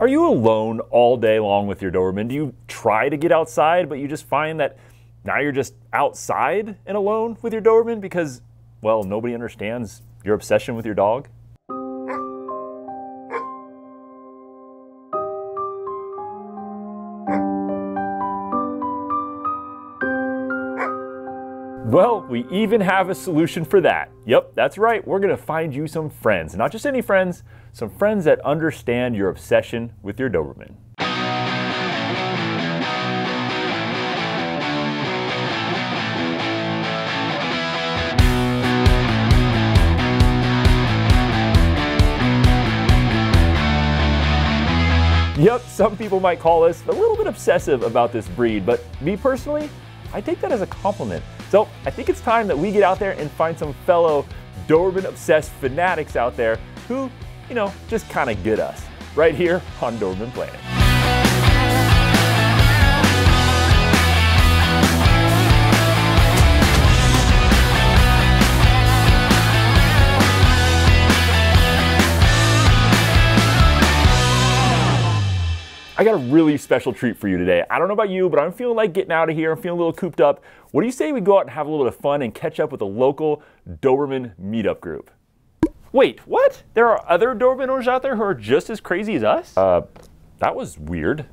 Are you alone all day long with your Doberman? Do you try to get outside, but you just find that now you're just outside and alone with your Doberman because, well, nobody understands your obsession with your dog? Well, we even have a solution for that. Yep, that's right, we're gonna find you some friends. Not just any friends, some friends that understand your obsession with your Doberman. Yep, some people might call us a little bit obsessive about this breed, but me personally, I take that as a compliment. So I think it's time that we get out there and find some fellow Doberman-obsessed fanatics out there who, you know, just kind of get us right here on Doberman Planet. I got a really special treat for you today. I don't know about you, but I'm feeling like getting out of here. I'm feeling a little cooped up. What do you say we go out and have a little bit of fun and catch up with a local Doberman meetup group? Wait, what? There are other Doberman owners out there who are just as crazy as us? That was weird.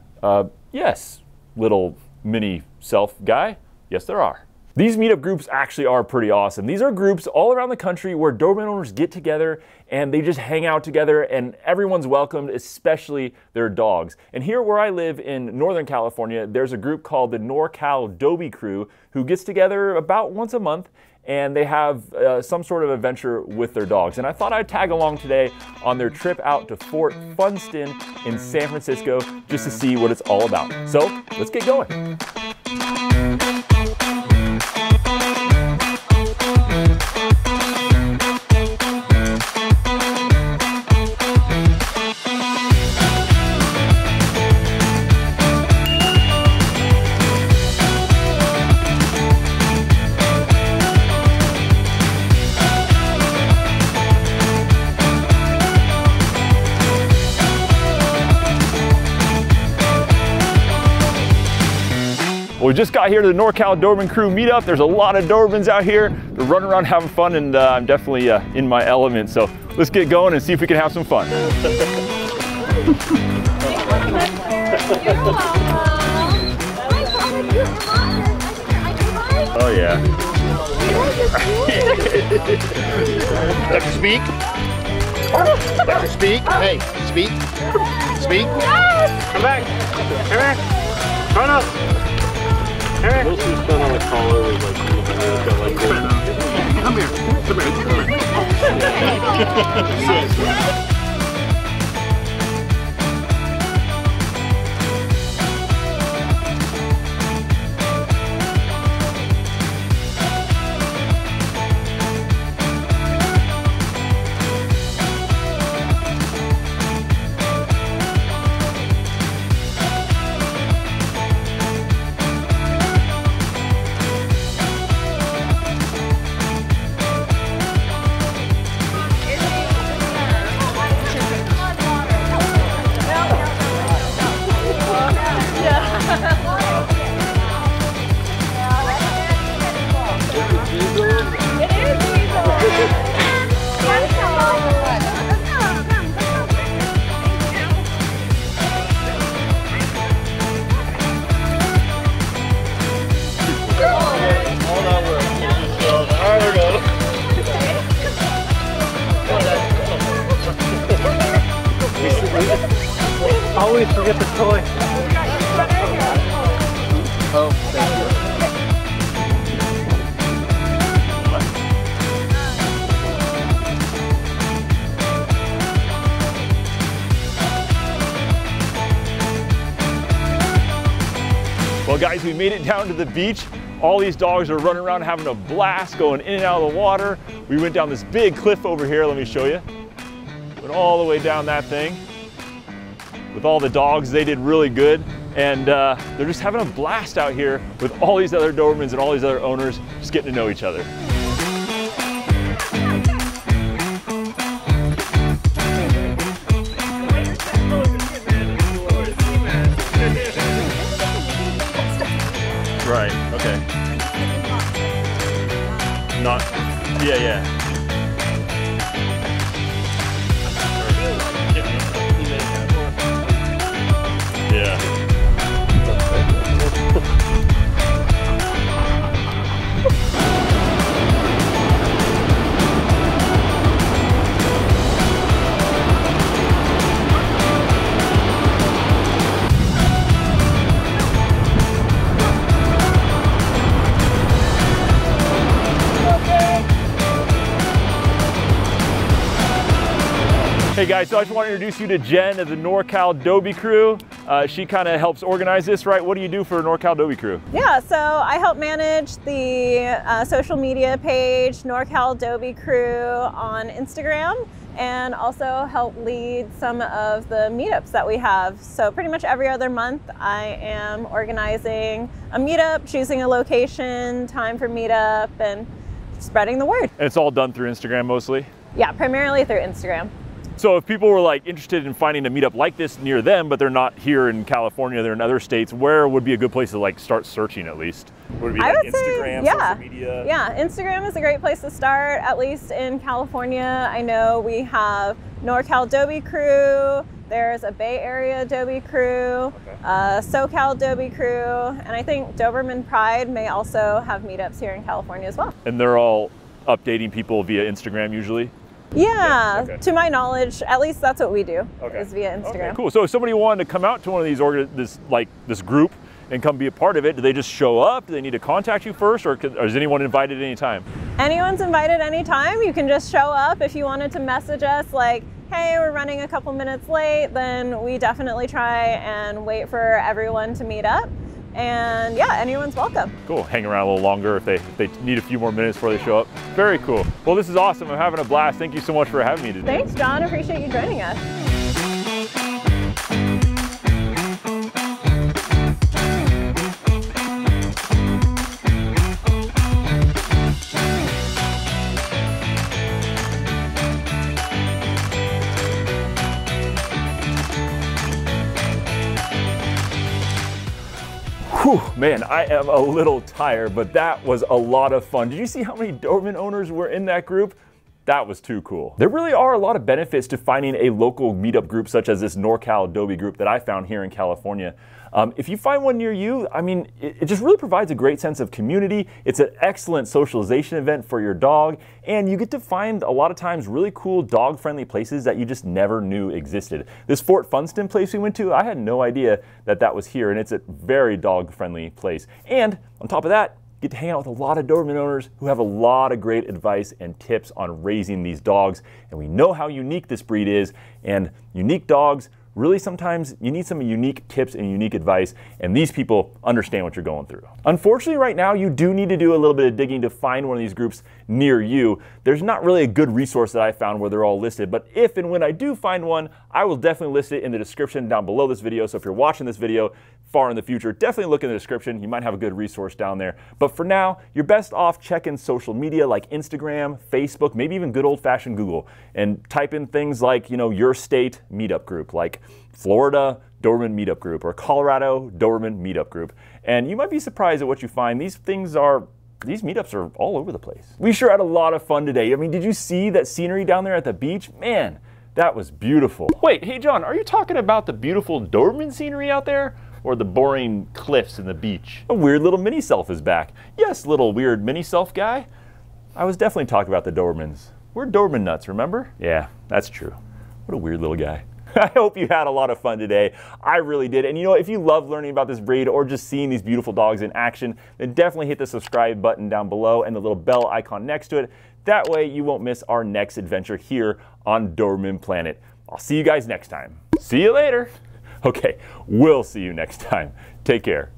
Yes, little mini self guy. Yes, there are. These meetup groups actually are pretty awesome. These are groups all around the country where Doberman owners get together and they just hang out together and everyone's welcomed, especially their dogs. And here where I live in Northern California, there's a group called the NorCal Dobie Crew who gets together about once a month and they have some sort of adventure with their dogs. And I thought I'd tag along today on their trip out to Fort Funston in San Francisco just to see what it's all about. So let's get going. We just got here to the NorCal Doberman Crew meetup. There's a lot of Dobermans out here. They're running around having fun, and I'm definitely in my element. So let's get going and see if we can have some fun. Oh yeah. Let me speak. Let me speak. Hey, speak. Speak. Come back. Come back. Run up. Most of it's done on the collar, like, come here, come here, come here. Always forget the toy. Oh, thank you. Well guys, we made it down to the beach. All these dogs are running around having a blast, going in and out of the water. We went down this big cliff over here, let me show you. Went all the way down that thing. With all the dogs, they did really good. And they're just having a blast out here with all these other Dobermans and all these other owners, just getting to know each other. Yeah, yeah. Hey guys, so I just want to introduce you to Jen of the NorCal Dobie Crew. She kind of helps organize this, right? What do you do for NorCal Dobie Crew? Yeah, so I help manage the social media page, NorCal Dobie Crew on Instagram, and also help lead some of the meetups that we have. So pretty much every other month, I am organizing a meetup, choosing a location, time for meetup, and spreading the word. And it's all done through Instagram mostly? Yeah, primarily through Instagram. So if people were like interested in finding a meetup like this near them, but they're not here in California, they're in other states, where would be a good place to like start searching at least? Would it be like Instagram, social media? Yeah, Instagram is a great place to start, at least in California. I know we have NorCal Dobie Crew, there's a Bay Area Dobie Crew, SoCal Dobie Crew, and I think Doberman Pride may also have meetups here in California as well. And they're all updating people via Instagram usually? Yeah, okay. To my knowledge, at least that's what we do, is via Instagram. Okay, cool. So if somebody wanted to come out to one of these, this group and come be a part of it, do they just show up? Do they need to contact you first, or is anyone invited at any time? Anyone's invited anytime. You can just show up. If you wanted to message us like, hey, we're running a couple minutes late, then we definitely try and wait for everyone to meet up. And yeah, anyone's welcome. Cool, hang around a little longer if they need a few more minutes before they show up. Very cool. Well, this is awesome. I'm having a blast. Thank you so much for having me today. Thanks, John. Appreciate you joining us. Whew, man, I am a little tired, but that was a lot of fun. Did you see how many Doberman owners were in that group? That was too cool. There really are a lot of benefits to finding a local meetup group such as this NorCal Dobie group that I found here in California. If you find one near you, I mean, it just really provides a great sense of community. It's an excellent socialization event for your dog, and you get to find a lot of times really cool dog-friendly places that you just never knew existed. This Fort Funston place we went to, I had no idea that that was here, and it's a very dog-friendly place. And on top of that, get to hang out with a lot of Doberman owners who have a lot of great advice and tips on raising these dogs. And we know how unique this breed is, and unique dogs, really sometimes you need some unique tips and unique advice, and these people understand what you're going through. Unfortunately right now, you do need to do a little bit of digging to find one of these groups near you. There's not really a good resource that I found where they're all listed, but if and when I do find one, I will definitely list it in the description down below this video. So if you're watching this video far in the future, definitely look in the description. You might have a good resource down there. But for now, you're best off checking social media like Instagram, Facebook, maybe even good old-fashioned Google, and type in things like, you know, your state meetup group, like Florida Doberman meetup group or Colorado Doberman meetup group, and you might be surprised at what you find. These meetups are all over the place. We sure had a lot of fun today. I mean, did you see that scenery down there at the beach? Man, that was beautiful. Wait, hey John, are you talking about the beautiful Doberman scenery out there, or the boring cliffs and the beach? A weird little mini self is back. Yes, little weird mini self guy, I was definitely talking about the Dobermans. We're Doberman nuts, remember? Yeah, that's true. What a weird little guy. I hope you had a lot of fun today. I really did. And you know, if you love learning about this breed or just seeing these beautiful dogs in action, then definitely hit the subscribe button down below and the little bell icon next to it. That way you won't miss our next adventure here on Doberman Planet. I'll see you guys next time. See you later. Okay, we'll see you next time. Take care.